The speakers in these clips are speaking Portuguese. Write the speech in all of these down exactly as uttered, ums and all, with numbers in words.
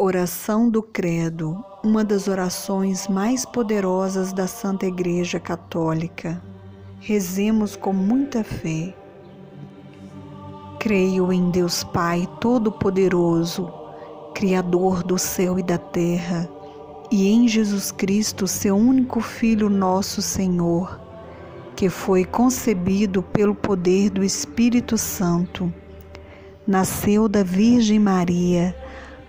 Oração do Credo, uma das orações mais poderosas da Santa Igreja Católica. Rezemos com muita fé. Creio em Deus Pai Todo-Poderoso, Criador do céu e da terra, e em Jesus Cristo, seu único Filho, nosso Senhor, que foi concebido pelo poder do Espírito Santo, nasceu da Virgem Maria,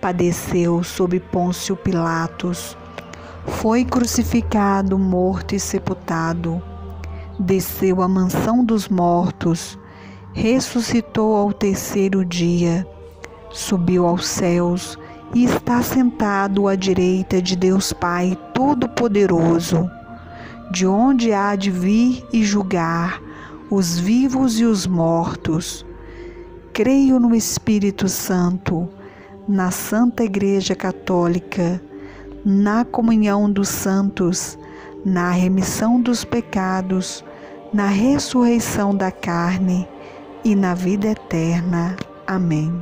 padeceu sob Pôncio Pilatos, foi crucificado, morto e sepultado, desceu à mansão dos mortos, ressuscitou ao terceiro dia, subiu aos céus e está sentado à direita de Deus Pai Todo-Poderoso, de onde há de vir e julgar os vivos e os mortos. Creio no Espírito Santo, na Santa Igreja Católica, na comunhão dos santos, na remissão dos pecados, na ressurreição da carne e na vida eterna. Amém.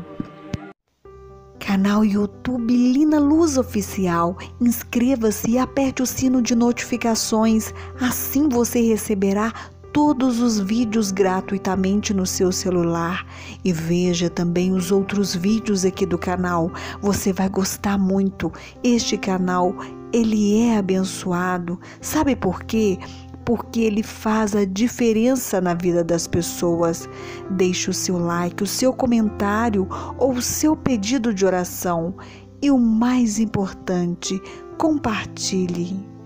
Canal YouTube LinaLuz Oficial. Inscreva-se e aperte o sino de notificações. Assim você receberá todos os vídeos gratuitamente no seu celular e veja também os outros vídeos aqui do canal. Você vai gostar muito. Este canal, ele é abençoado. Sabe por quê? Porque ele faz a diferença na vida das pessoas. Deixe o seu like, o seu comentário ou o seu pedido de oração. E o mais importante, compartilhe.